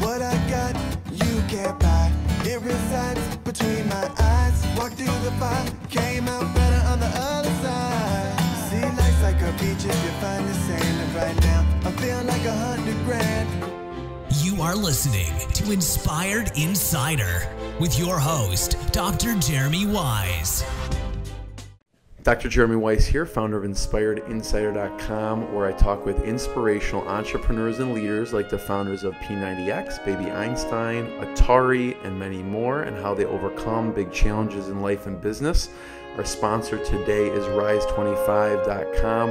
What I got, you can't buy. It resides between my eyes. Walked through the fire, came out better on the other side. See, life's like a beach if you find the sand. And right now, I'm feeling like $100 grand. You are listening to Inspired Insider with your host, Dr. Jeremy Weisz. Dr. Jeremy Weisz here, founder of InspiredInsider.com, where I talk with inspirational entrepreneurs and leaders like the founders of P90X, Baby Einstein, Atari, and many more, and how they overcome big challenges in life and business. Our sponsor today is Rise25.com,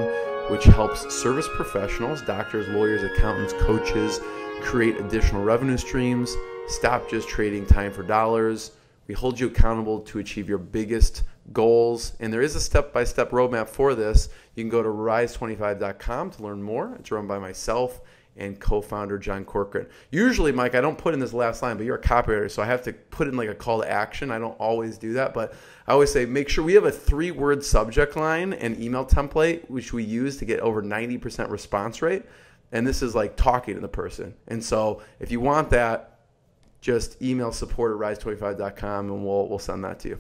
which helps service professionals, doctors, lawyers, accountants, coaches, create additional revenue streams, stop just trading time for dollars. We hold you accountable to achieve your biggest goals, and there is a step-by-step roadmap for this. You can go to Rise25.com to learn more. It's run by myself and co-founder John Corcoran. Usually, Mike, I don't put in this last line, but you're a copywriter, so I have to put in like a call to action. I don't always do that, but I always say make sure we have a three-word subject line and email template, which we use to get over 90% response rate, and this is like talking to the person. And so if you want that, just email support at rise25.com and we'll send that to you.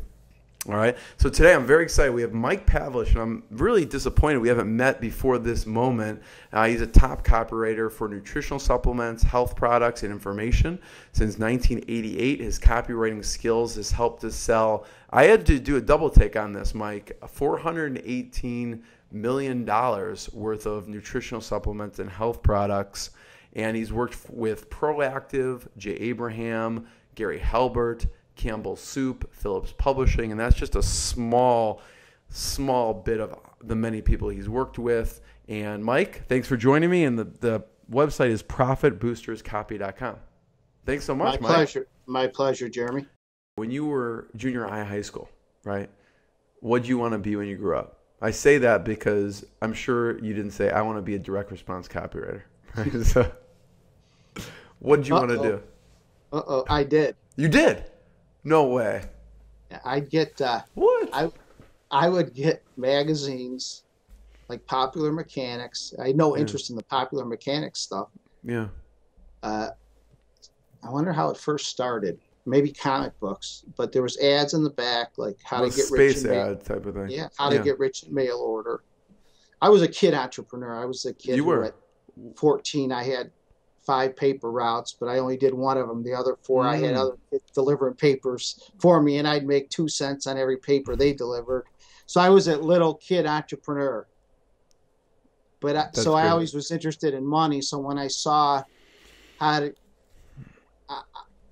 All right, so today I'm very excited. We have Mike Pavlish, and I'm really disappointed we haven't met before this moment. He's a top copywriter for nutritional supplements, health products, and information. Since 1988, his copywriting skills has helped us sell. I had to do a double take on this, Mike, $418 million worth of nutritional supplements and health products. And he's worked with Proactive, Jay Abraham, Gary Helbert, Campbell Soup, Phillips Publishing, and that's just a small bit of the many people he's worked with. And Mike, thanks for joining me. And the website is ProfitBoostersCopy.com. Thanks so much, Mike. My pleasure, Jeremy. When you were junior high school, right, what did you want to be when you grew up? I say that because I'm sure you didn't say, I want to be a direct response copywriter. So, what did you want to do? I did. You did? No way. I'd get what? I would get magazines like Popular Mechanics. I had no interest in the Popular Mechanics stuff. Yeah. I wonder how it first started. Maybe comic books, but there was ads in the back like how to get rich. Space ad type of thing. Yeah, how to get rich in mail order. I was a kid entrepreneur. I was a kid. You were. 14, I had 5 paper routes, but I only did one of them. The other 4, I had other kids delivering papers for me, and I'd make 2 cents on every paper they delivered. So I was a little kid entrepreneur. But I always was interested in money. So when I saw how to,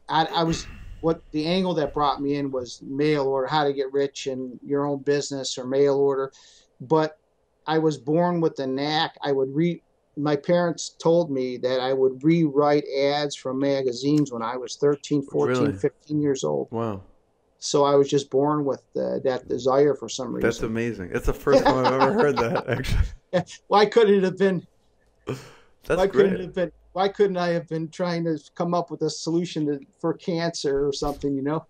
I was what the angle that brought me in was mail order, how to get rich in your own business or mail order. But I was born with the knack. My parents told me that I would rewrite ads from magazines when I was 13, 14, really? 15 years old. Wow. So I was just born with that desire for some reason. That's amazing. That's the first time I've ever heard that, actually. Why couldn't it have been? That's why great. Why couldn't I have been trying to come up with a solution for cancer or something, you know?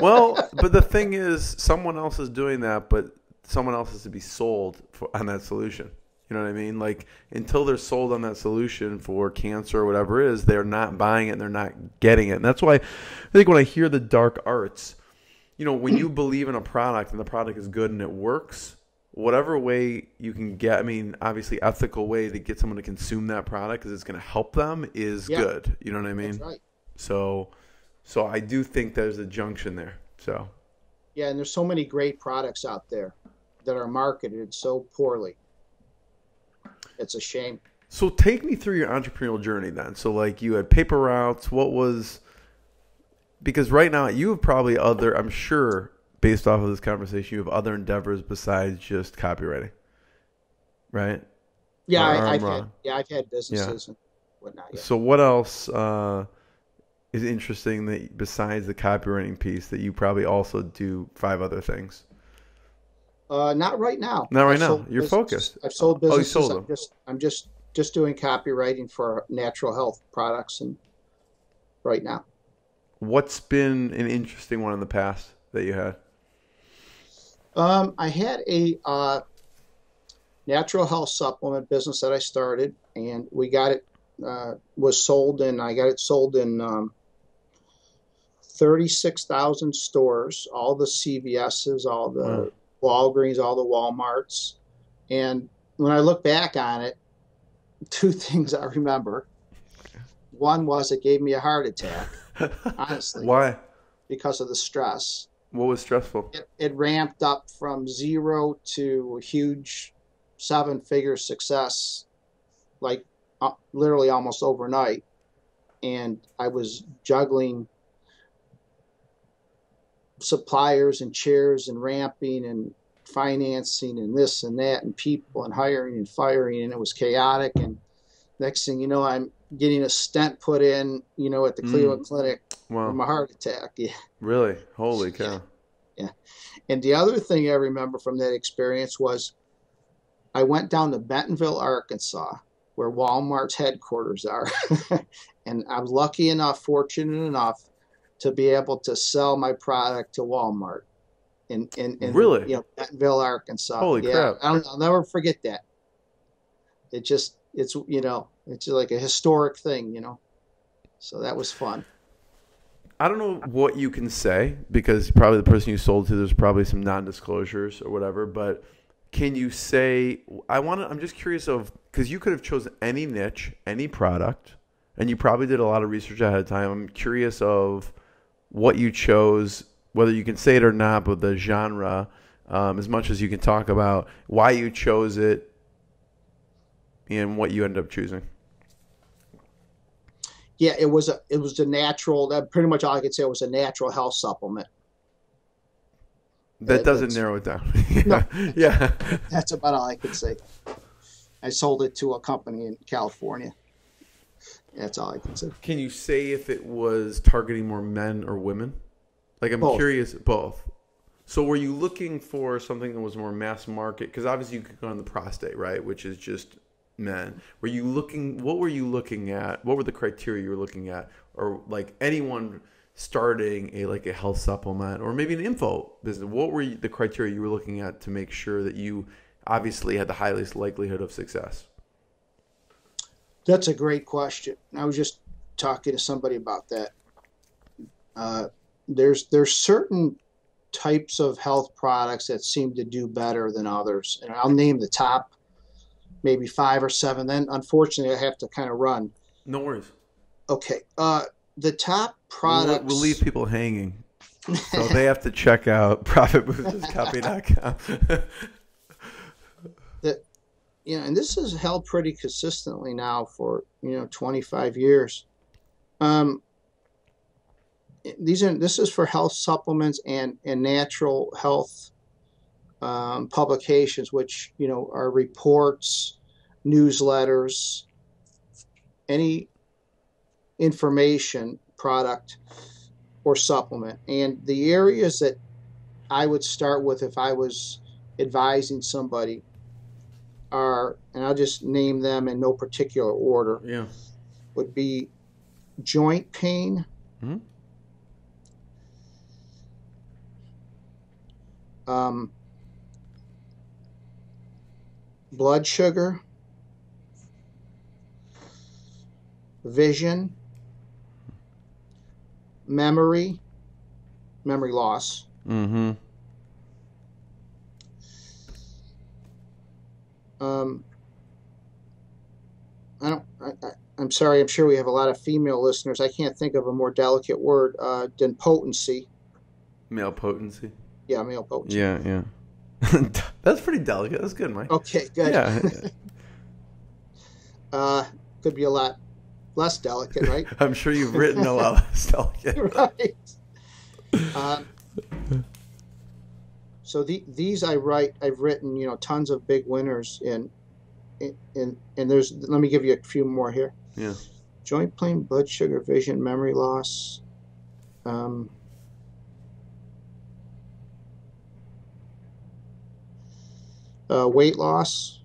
Well, but the thing is, someone else is doing that, but someone else is to be sold on that solution. You know what I mean? Like, until they're sold on that solution for cancer or whatever it is, they're not buying it and they're not getting it. And that's why I think when I hear the dark arts, you know, when you believe in a product and the product is good and it works, whatever way you can get, I mean, obviously ethical way to get someone to consume that product because it's going to help them is good. You know what I mean? That's right. So I do think there's a junction there. So yeah, and there's so many great products out there that are marketed so poorly. It's a shame. So take me through your entrepreneurial journey then. So like you had paper routes. What was, because right now you have probably other, I'm sure based off of this conversation, you have other endeavors besides just copywriting, right? Yeah, I've had businesses and whatnot. Yeah. So what else is interesting that besides the copywriting piece that you probably also do 5 other things? Not right now. Not right now. You're focused. I've sold businesses. Oh, you sold them. I'm just doing copywriting for natural health products and right now. What's been an interesting one in the past that you had? I had a natural health supplement business that I started, and we got it was sold in, I got it sold in 36,000 stores, all the CVSs, all the Walgreens, all the Walmarts. And when I look back on it, two things I remember. One was it gave me a heart attack, honestly. Why? Because of the stress. What was stressful? It ramped up from zero to a huge seven-figure success, like literally almost overnight. And I was juggling suppliers and chairs and ramping and financing and this and that and people and hiring and firing, and it was chaotic. And next thing you know, I'm getting a stent put in, you know, at the Cleveland Clinic from a heart attack. Yeah. Really? Holy cow. Yeah. And the other thing I remember from that experience was I went down to Bentonville, Arkansas, where Walmart's headquarters are. And I was lucky enough, fortunate enough to be able to sell my product to Walmart in really? You know, Bentonville, Arkansas. Holy crap. I'll never forget that. It just, it's, you know, it's like a historic thing, you know. So that was fun. I don't know what you can say, because probably the person you sold to, there's probably some non-disclosures or whatever, but can you say, I'm just curious of, because you could have chosen any niche, any product, and you probably did a lot of research ahead of time. I'm curious of what you chose, whether you can say it or not, but the genre, as much as you can talk about why you chose it, and what you end up choosing. Yeah, it was the natural. That pretty much all I could say was a natural health supplement. That doesn't narrow it down. Yeah. No, yeah, that's about all I could say. I sold it to a company in California. That's all I can say. Can you say if it was targeting more men or women? Like, I'm both. Curious, both. So were you looking for something that was more mass market? Because obviously you could go on the prostate, right? Which is just men. Were you looking, what were you looking at? What were the criteria you were looking at? Or like anyone starting a health supplement or maybe an info business, what were the criteria you were looking at to make sure that you obviously had the highest likelihood of success? That's a great question. I was just talking to somebody about that. There's certain types of health products that seem to do better than others. And I'll name the top maybe 5 or 7. Then, unfortunately, I have to kind of run. No worries. Okay. The top products... We'll leave people hanging. So they have to check out ProfitBoostersCopy.com. You know, and this is held pretty consistently now for, you know, 25 years. This is for health supplements and natural health publications, which, you know, are reports, newsletters, any information product or supplement. And the areas that I would start with if I was advising somebody are, and I'll just name them in no particular order, yeah, would be joint pain, blood sugar, vision, memory loss, I'm sorry, I'm sure we have a lot of female listeners. I can't think of a more delicate word than potency. Male potency. Yeah, male potency. Yeah, yeah. That's pretty delicate. That's good, Mike. Okay, good. Yeah. Could be a lot less delicate, right? I'm sure you've written a lot less delicate. Right. So these I've written, you know, tons of big winners in there's, let me give you a few more here. Yeah. Joint pain, blood sugar, vision, memory loss. Weight loss,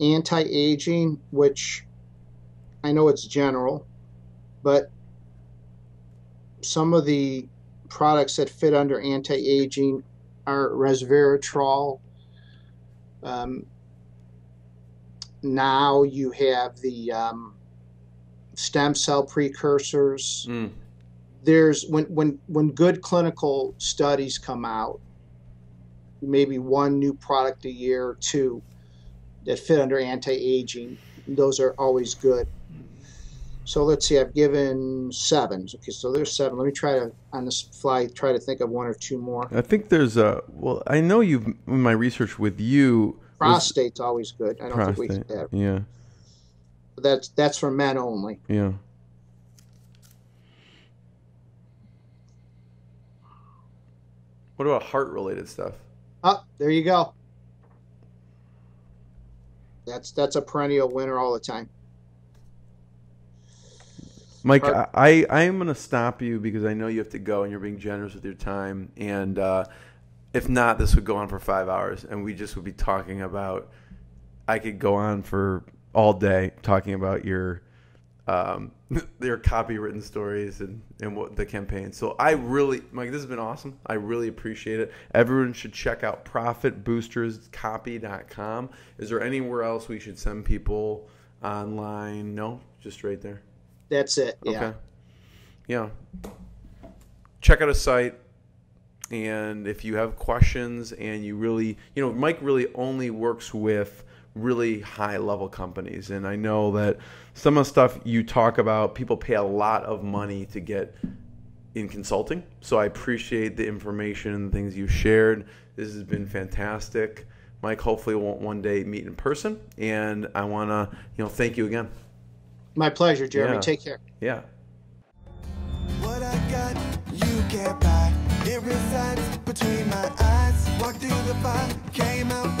anti-aging, which I know it's general, but Some of the products that fit under anti-aging are resveratrol. Now you have the stem cell precursors. There's when good clinical studies come out, maybe one new product a year or two that fit under anti-aging. Those are always good. So let's see, I've given 7. Okay, so there's 7. Let me try to, on the fly, try to think of 1 or 2 more. I think there's a, well, I know you've, in my research with you. Prostate's always good. I don't think we should have. Yeah. But that's for men only. Yeah. What about heart-related stuff? Oh, there you go. That's a perennial winner all the time. Mike, I am going to stop you because I know you have to go and you're being generous with your time. And if not, this would go on for 5 hours and we just would be talking about, I could go on for all day talking about your copywritten stories and what the campaign. So I really, Mike, this has been awesome. I really appreciate it. Everyone should check out ProfitBoostersCopy.com. Is there anywhere else we should send people online? No, just right there. That's it. Yeah. Okay. Yeah. Check out a site. And if you have questions and you really, you know, Mike really only works with really high level companies. And I know that some of the stuff you talk about, people pay a lot of money to get in consulting. So I appreciate the information and the things you shared. This has been fantastic. Mike, hopefully we'll one day meet in person. And I want to, you know, thank you again. My pleasure, Jeremy. Yeah. Take care. Yeah. What I got, you can't buy. It resides between my eyes. Walked through the fire, came out.